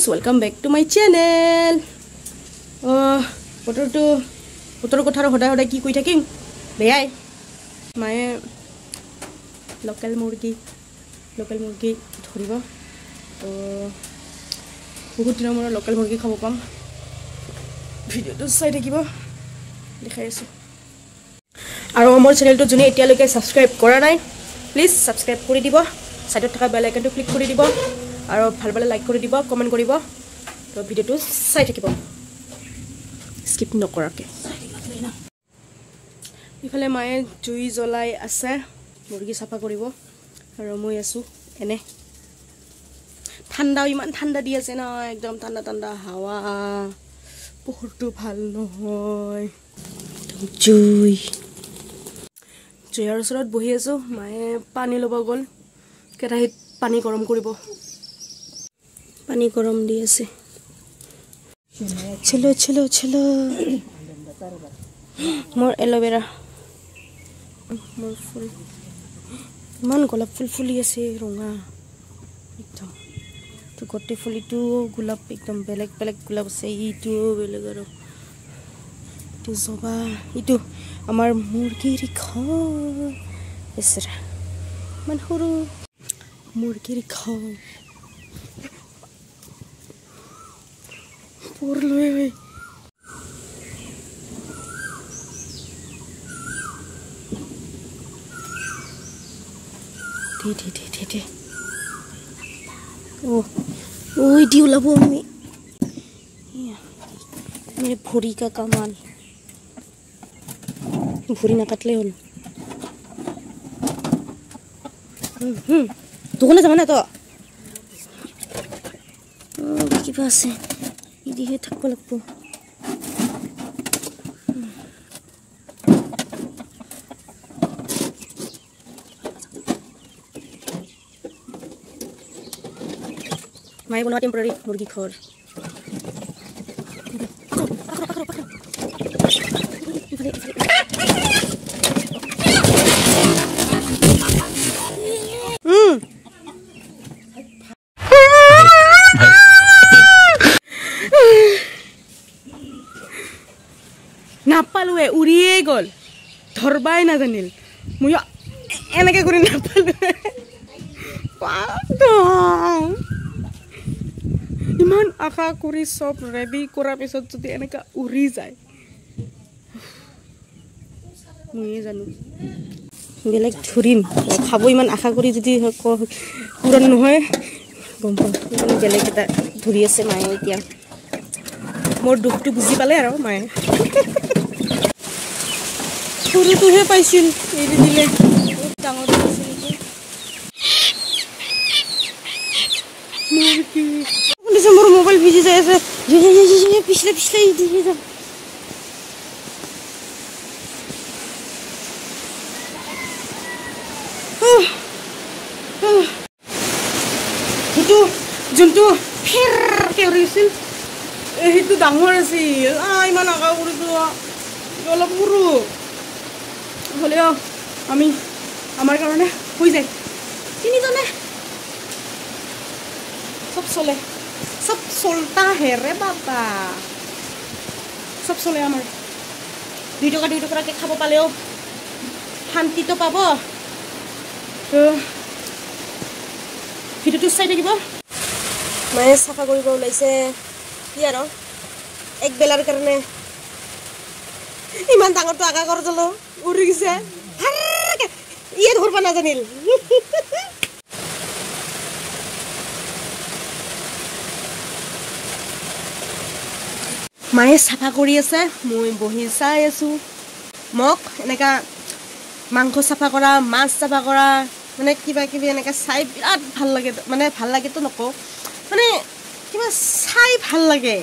guys, welcome back to my channel. Potato kothar hodai ki koi thakim beyai mae local murgi thoribo to bahut din amra local murgi khabo pam video to sai thakibo dekhai asu aro amar channel to june etia loke subscribe kora nai please subscribe kori dibo side thaka bell icon to click kori dibo aro bhal bhal like kori dibo comment koribo to video to sai thakibo skip nokorake ifale mae jui jolai ase murgi safa koribo aro moi asu ene thanda iman thanda di ase na ekdom thanda hawa pohortu bhal nohoy jui arosorot bohi asu mae pani loba gol kerahit pani gorom koribo pani gorom di ase chalo more aloe vera more full man golap full ase runga ekdom to gotte full itu golap ekdom belak golap ase itu belagaro to soba itu amar murgi rikho esra man horo murgi rikho Purlui, di, oh, dia ulah bumi, iya, ini puri kakaman, puri nakat leon, tuh kan zaman itu, oh, gimana sih? Ini tak boleh pun. Mai buat temporary murgi khor. Napalwe uriye gol dhorbai na janil moi enake kore napalwe pato iman akha kuri sob ready kora pisot jodi enaka uri jay moi janu belak thurin khabo iman akha kuri jodi puran nohoy gompa belak eta dhuri ase mai etia mor duktu buji pale aro mai Puru tuhe paisil, ini dile, tango paisil itu. Murgi, aku di sumber mobil biji saya se, jadi pisah ini dile. Itu juntu, pir keurisil, itu dangor sih, ay mana kau urus tu, jolak buru. হলেও আমি আমার কারণে হই যায় চিনি জানে সব চলতা হে রে বাবা সব চলে আমার 2 টাকা কে খাবো পালেও শান্তি তো পাবো তো ভিডিওটো চাই দেখিব মানে সাফা কৰিব ওলাইছে কি আৰু এক বেলাৰ কাৰণে ইমান ডাঙৰ তো আগা কৰি দলো উৰি গিছে আরে ইয়ে ধরব না জানিল মায়ে সাফা কৰি আছে মই বহি চাই আছো মক এনেকা মাংস সাফা কৰা মাছ সাফা কৰা মানে কিবা কিবি এনেকা চাই বিৰাট ভাল লাগে তো নকও মানে কিবা চাই ভাল লাগে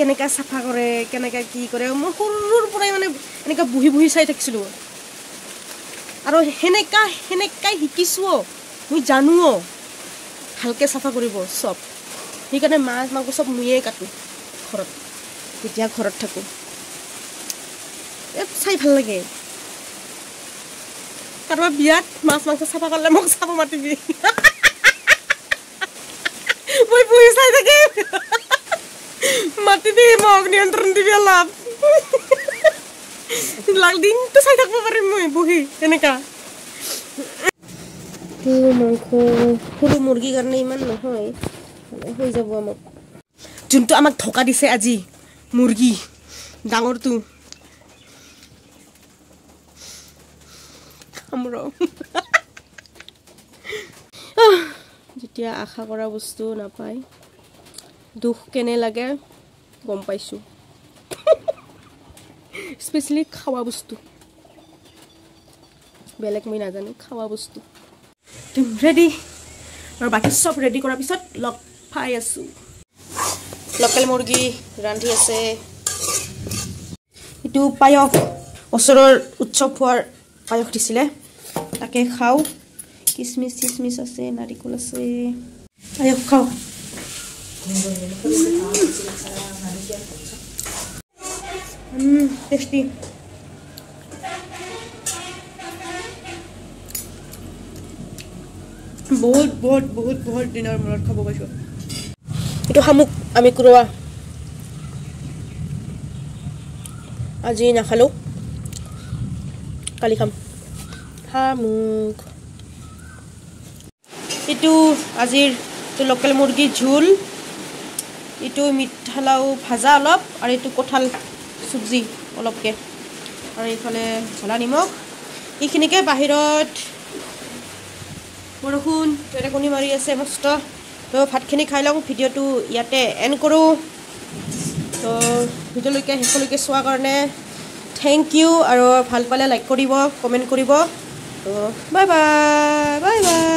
কেনেকা সাফা কৰে কেনেকা কি কৰে মই হুৰুৰ পৰাই মানে এনেকা বুহি চাই থাকিছিলো আৰু হেনেকা হিকিছো মই জানুও ভালকে সাফা কৰিব সব ঠিকনে মাছ মাংস সব মুয়ে কাটো ঘৰত তেতিয়া ঘৰত থাকো এ চাই ভাল লাগে কাৰবা বিয়াত মাছ মাংস সাফা কৰলে মোক সাফা মাটিবি মই বুহি চাই থাকিম Matiti mo ang niyantaran di bialap. Lagding to sa idak mo pa rin mo eh, buhi. Yan ka. Mangko hulu murgi karna iman na hoy. Hoy jabo amak. Junto amak thoka dise aji. Murgi. Dangor tu. Amro. Jetia akha kora bostu napai. Dukh kene lage gom paisu. Especially khawa bostu. Belek moi na jani khawa bostu. I'm ready. Or baki sob ready korar pisot lok phai asu. Local murgi randhi ase. Itu payok osoror utsob hoar payok disile. Take khao. Kismis kismis ase, narikol ase. Payok khao. Tasty. बहुत dinner मुरत खाबो गाइस एतो हामुक आमी कुरवा आजि ना खालो काली खाम हामुक एतो आजिर तो लोकल मुर्गी झोल एतो मिठा लाउ भाजा অলপ আর এতো কোঠাল সবজি অলপকে আর এইখানে ছলা নিমখ ইখিনিকে বাহিরত বৰখুন তেৰেকনি মাৰি আছে মস্ত তো ভাতখিনি খাই লওঁ ভিডিওটো ইয়াতে এন্ড কৰো তো ভিডিওলৈকে সকলোকে স্বাগত কাৰণে থ্যাংক ইউ আৰু ভাল পালে লাইক কৰিব কমেন্ট কৰিব তো বাই বাই